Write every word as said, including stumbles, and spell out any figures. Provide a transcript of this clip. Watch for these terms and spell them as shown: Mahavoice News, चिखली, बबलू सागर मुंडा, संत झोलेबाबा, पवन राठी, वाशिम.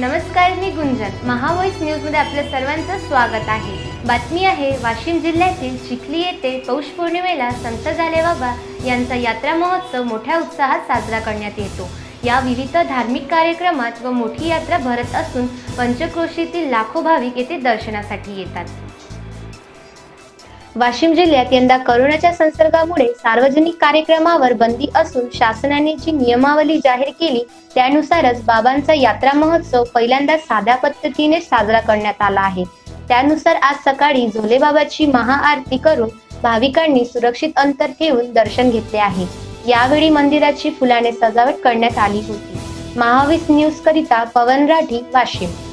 नमस्कार, मी गुंजन. महावॉइस न्यूज मध्ये आपल्या सर्वांचं स्वागत आहे. बातमी आहे वाशिम जिल्ह्यातील चिखली येथे पौष पौर्णिमेला संत झोलेबाबा यांचा यात्रा महोत्सव मोठ्या उत्साहात साजरा करण्यात येतो. या विविध धार्मिक कार्यक्रमात व मोठी यात्रा भरत असून पंचक्रोशीतील लाखो भाविक येथे दर्शनासाठी येतात. वाशिम जिल्ह्यात यंदा कोरोनाच्या संसर्गामुळे सार्वजनिक कार्यक्रमावर बंदी असून शासनाने जी नियमावली जाहीर केली त्यानुसारच बाबांचा यात्रा महोत्सव पहिल्यांदा साध्या पद्धतीने साजरा करण्यात आला आहे. त्यानुसार आज सकाळी झोलेबाबाची महाआरती करून भाविकांनी सुरक्षित अंतर ठेवून दर्शन घेतले आहे. यावेळी मंदिराची फुलाने सजावट करण्यात आली होती. महावॉइस न्यूज करिता पवन राठी, वाशिम.